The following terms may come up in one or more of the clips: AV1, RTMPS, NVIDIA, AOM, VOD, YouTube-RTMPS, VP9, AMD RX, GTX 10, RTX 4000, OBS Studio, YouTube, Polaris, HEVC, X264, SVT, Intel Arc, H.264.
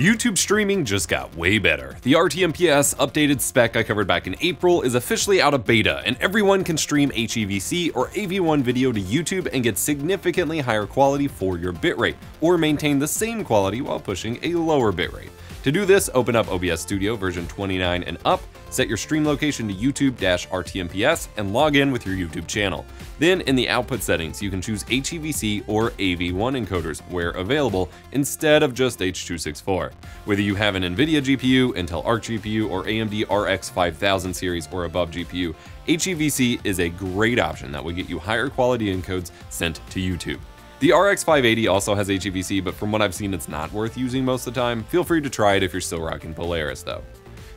YouTube streaming just got way better. The RTMPS updated spec I covered back in April is officially out of beta, and everyone can stream HEVC or AV1 video to YouTube and get significantly higher quality for your bitrate, or maintain the same quality while pushing a lower bitrate. To do this, open up OBS Studio version 29 and up, set your stream location to YouTube-RTMPS, and log in with your YouTube channel. Then, in the output settings, you can choose HEVC or AV1 encoders where available, instead of just H.264. Whether you have an NVIDIA GPU, Intel Arc GPU, or AMD RX 5000 series or above GPU, HEVC is a great option that will get you higher quality encodes sent to YouTube. The RX 580 also has HEVC, but from what I've seen, it's not worth using most of the time. Feel free to try it if you're still rocking Polaris, though.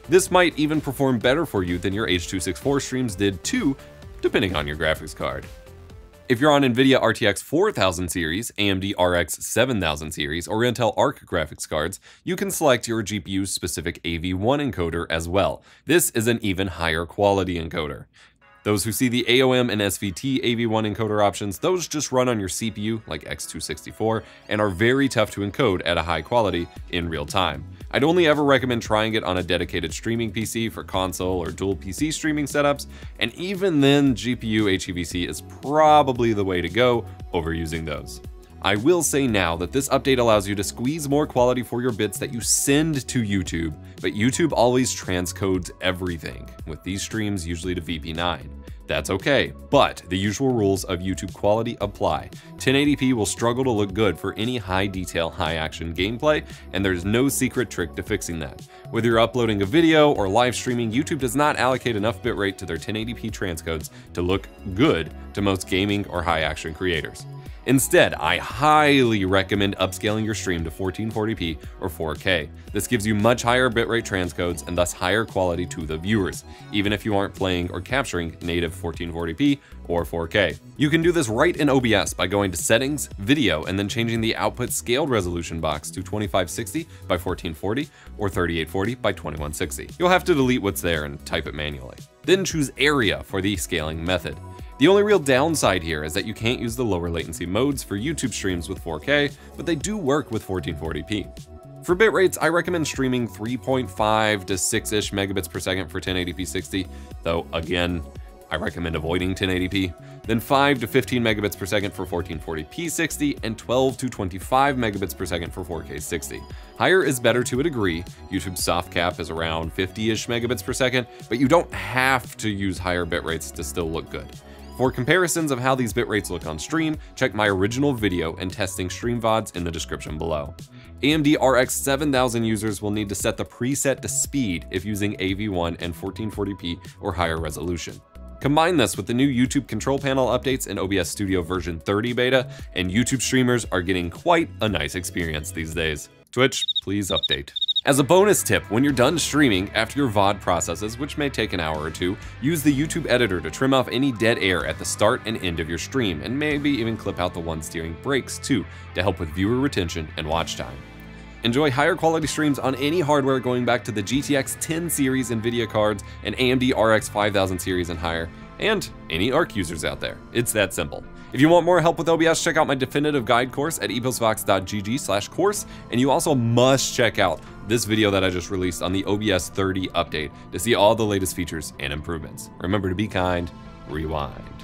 This might even perform better for you than your H.264 streams did too, depending on your graphics card. If you're on NVIDIA RTX 4000 series, AMD RX 7000 series, or Intel Arc graphics cards, you can select your GPU's specific AV1 encoder as well. This is an even higher quality encoder. Those who see the AOM and SVT AV1 encoder options, those just run on your CPU, like X264, and are very tough to encode at a high quality in real time. I'd only ever recommend trying it on a dedicated streaming PC for console or dual PC streaming setups, and even then, GPU HEVC is probably the way to go over using those. I will say now that this update allows you to squeeze more quality for your bits that you send to YouTube, but YouTube always transcodes everything, with these streams usually to VP9. That's okay, but the usual rules of YouTube quality apply. 1080p will struggle to look good for any high detail, high action gameplay, and there's no secret trick to fixing that. Whether you're uploading a video or live streaming, YouTube does not allocate enough bitrate to their 1080p transcodes to look good to most gaming or high action creators. Instead, I highly recommend upscaling your stream to 1440p or 4K. This gives you much higher bitrate transcodes and thus higher quality to the viewers, even if you aren't playing or capturing native 1440p or 4K. You can do this right in OBS by going to Settings, Video, and then changing the output scaled resolution box to 2560 by 1440 or 3840 by 2160. You'll have to delete what's there and type it manually. Then choose Area for the scaling method. The only real downside here is that you can't use the lower latency modes for YouTube streams with 4K, but they do work with 1440p. For bitrates, I recommend streaming 3.5 to 6-ish megabits per second for 1080p 60, though again, I recommend avoiding 1080p, then 5 to 15 megabits per second for 1440p 60, and 12 to 25 megabits per second for 4K 60. Higher is better to a degree. YouTube's soft cap is around 50-ish megabits per second, but you don't have to use higher bitrates to still look good. For comparisons of how these bitrates look on stream, check my original video and testing stream VODs in the description below. AMD RX 7000 users will need to set the preset to speed if using AV1 and 1440p or higher resolution. Combine this with the new YouTube control panel updates and OBS Studio version 30 beta, and YouTube streamers are getting quite a nice experience these days. Twitch, please update. As a bonus tip, when you're done streaming, after your VOD processes, which may take an hour or two, use the YouTube editor to trim off any dead air at the start and end of your stream, and maybe even clip out the ones during breaks too, to help with viewer retention and watch time. Enjoy higher quality streams on any hardware going back to the GTX 10 series NVIDIA cards and AMD RX 5000 series and higher, and any ARC users out there. It's that simple. If you want more help with OBS, check out my definitive guide course at eposvox.gg/course, and you also must check out this video that I just released on the OBS 30 update to see all the latest features and improvements. Remember to be kind, rewind.